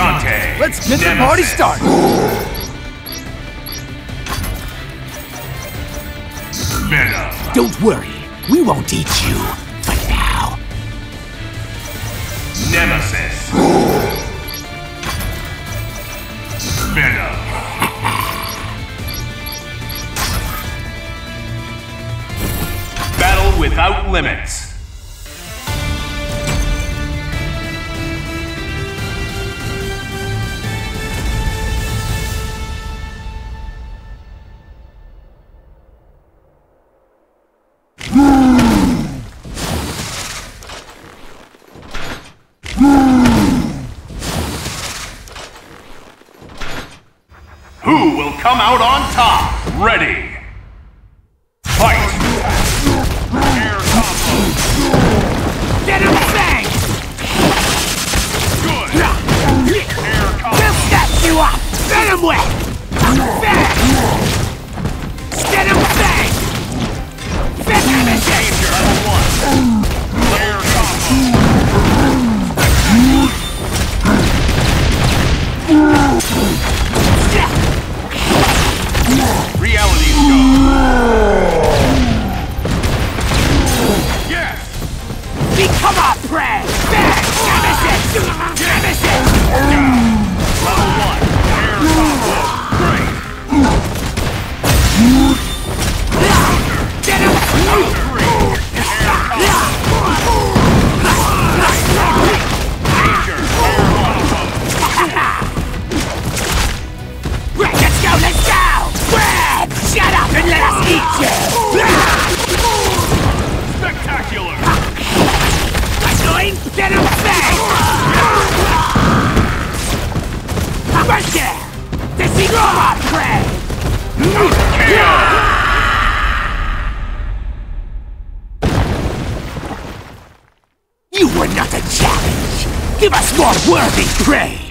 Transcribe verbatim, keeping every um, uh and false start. Dante. Let's get the party started. Venom. Don't worry, we won't eat you for now. Nemesis. Venom. Battle without limits. Who will come out on top? Ready! Fight! Air combo! Get him bang! Good! Air combo! We'll set you up! Get him wet! Bang! Get him bang! Get him in danger! One. Air combo! Reality show. Yes! Become our prey! Bang! Nemesis! Nemesis! Yeah. Level one. Air combo. Great. Get him! Air combo. Air combo. Let's go! Let's go! Shut up and let us eat you! Spectacular! Annoying venom bang! Right there! This is your hot prey! You were not a challenge! Give us more worthy prey!